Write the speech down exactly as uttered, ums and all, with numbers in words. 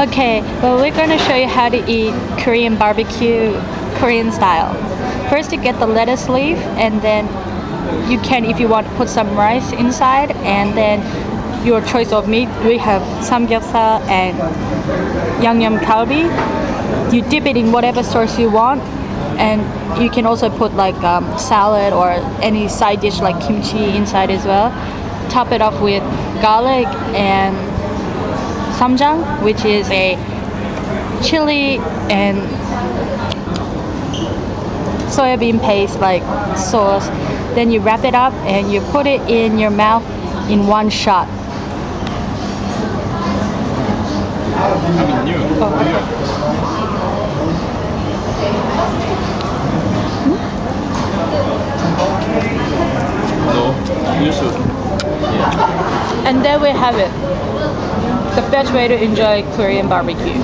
Okay, well, we're going to show you how to eat Korean barbecue, Korean style. First you get the lettuce leaf, and then you can, if you want, put some rice inside, and then your choice of meat. We have samgyeopsal and yangnyeom kalbi. You dip it in whatever sauce you want, and you can also put like um, salad or any side dish like kimchi inside as well. Top it off with garlic and samjang, which is a chili and soybean paste like sauce. Then you wrap it up and you put it in your mouth in one shot. And there we have it. The best way to enjoy Korean barbecue.